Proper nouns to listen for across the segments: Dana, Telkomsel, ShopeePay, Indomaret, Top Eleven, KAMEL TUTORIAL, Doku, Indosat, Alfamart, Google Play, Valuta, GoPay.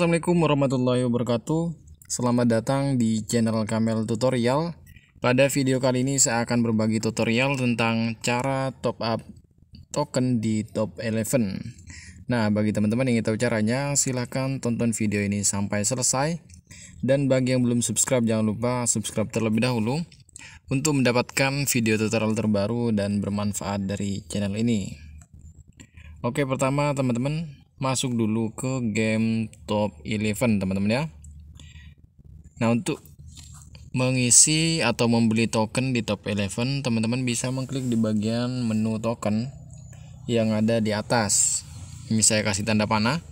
Assalamualaikum warahmatullahi wabarakatuh. Selamat datang di channel KAMEL Tutorial. Pada video kali ini saya akan berbagi tutorial tentang cara top up token di Top Eleven. Nah, bagi teman-teman yang ingin tahu caranya, silahkan tonton video ini sampai selesai. Dan bagi yang belum subscribe, jangan lupa subscribe terlebih dahulu untuk mendapatkan video tutorial terbaru dan bermanfaat dari channel ini. Oke, pertama teman-teman, masuk dulu ke game Top Eleven teman-teman ya. Nah, untuk mengisi atau membeli token di Top Eleven, teman-teman bisa mengklik di bagian menu token yang ada di atas. Ini saya kasih tanda panah.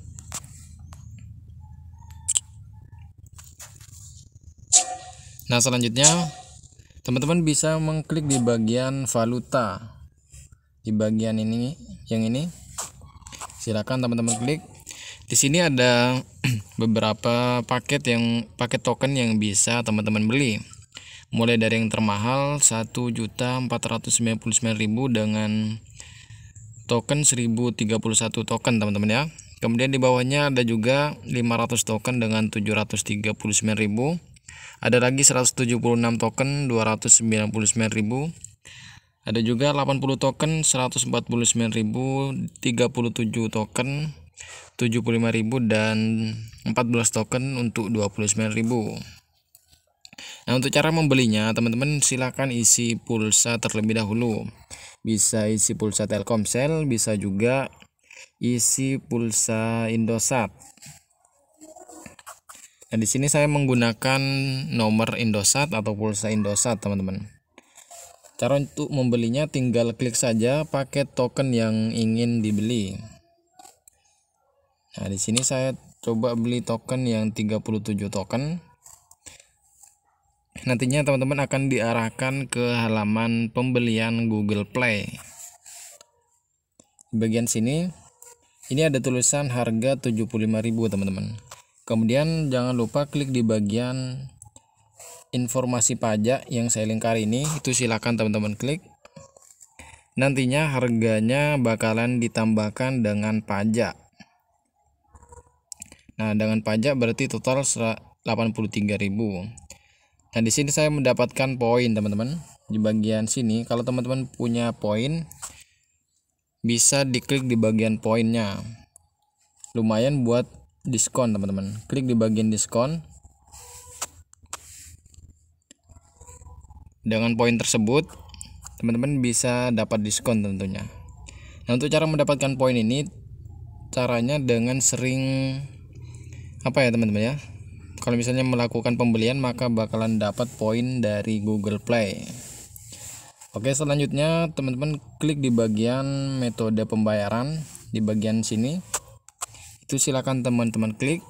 Nah, selanjutnya teman-teman bisa mengklik di bagian valuta. Di bagian ini, yang ini. Silakan teman-teman klik. Di sini ada beberapa paket token yang bisa teman-teman beli. Mulai dari yang termahal 1.499.000 dengan token 1031 token teman-teman ya. Kemudian di bawahnya ada juga 500 token dengan 739.000. Ada lagi 176 token 299.000. Ada juga 80 token 149.000, 37 token 75.000 dan 14 token untuk 29.000. Nah, untuk cara membelinya teman-teman silakan isi pulsa terlebih dahulu. Bisa isi pulsa Telkomsel, bisa juga isi pulsa Indosat. Nah, di sini saya menggunakan nomor Indosat atau pulsa Indosat teman-teman. Cara untuk membelinya tinggal klik saja paket token yang ingin dibeli. Nah, di sini saya coba beli token yang 37 token. Nantinya teman-teman akan diarahkan ke halaman pembelian Google Play. Di bagian sini ini ada tulisan harga 75.000 teman-teman. Kemudian jangan lupa klik di bagian informasi pajak yang saya lingkari ini, itu silakan teman-teman klik. Nantinya harganya bakalan ditambahkan dengan pajak. Nah, dengan pajak berarti total 83.000. Nah, di sini saya mendapatkan poin teman-teman. Di bagian sini kalau teman-teman punya poin bisa diklik di bagian poinnya. Lumayan buat diskon teman-teman. Klik di bagian diskon. Dengan poin tersebut, teman-teman bisa dapat diskon tentunya. Nah, untuk cara mendapatkan poin ini, caranya dengan sering teman-teman ya. Kalau misalnya melakukan pembelian, maka bakalan dapat poin dari Google Play. Oke, selanjutnya teman-teman klik di bagian metode pembayaran di bagian sini. Itu silakan teman-teman klik.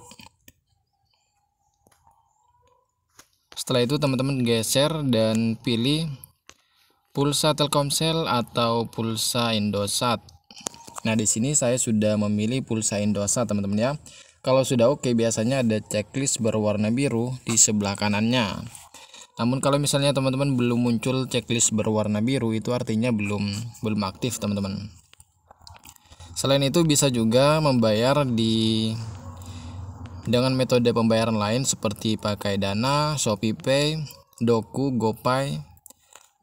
Setelah itu teman-teman geser dan pilih pulsa Telkomsel atau pulsa Indosat. Nah, di sini saya sudah memilih pulsa Indosat teman-teman ya. Kalau sudah oke, biasanya ada checklist berwarna biru di sebelah kanannya. Namun kalau misalnya teman-teman belum muncul checklist berwarna biru, itu artinya belum aktif teman-teman. Selain itu bisa juga membayar dengan metode pembayaran lain seperti pakai Dana, ShopeePay, Doku, GoPay,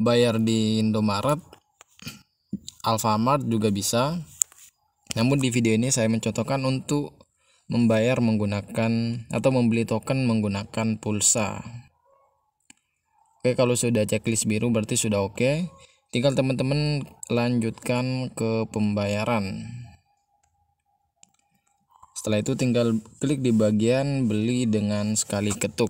bayar di Indomaret, Alfamart juga bisa. Namun di video ini saya mencontohkan untuk membayar menggunakan atau membeli token menggunakan pulsa. Oke, kalau sudah checklist biru berarti sudah oke. Tinggal teman-teman lanjutkan ke pembayaran. Setelah itu tinggal klik di bagian beli dengan sekali ketuk.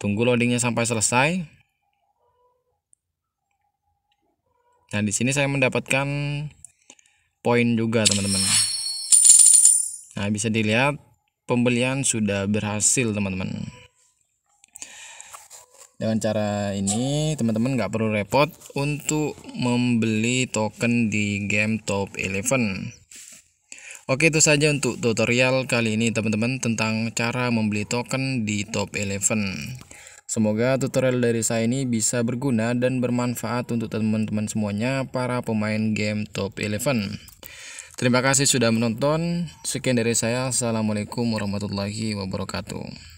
Tunggu loadingnya sampai selesai. Nah, di sini saya mendapatkan poin juga teman-teman. Nah, bisa dilihat pembelian sudah berhasil teman-teman. Dengan cara ini teman-teman nggak perlu repot untuk membeli token di game Top Eleven. Oke, itu saja untuk tutorial kali ini teman-teman tentang cara membeli token di Top Eleven. Semoga tutorial dari saya ini bisa berguna dan bermanfaat untuk teman-teman semuanya para pemain game Top Eleven. Terima kasih sudah menonton. Sekian dari saya. Assalamualaikum warahmatullahi wabarakatuh.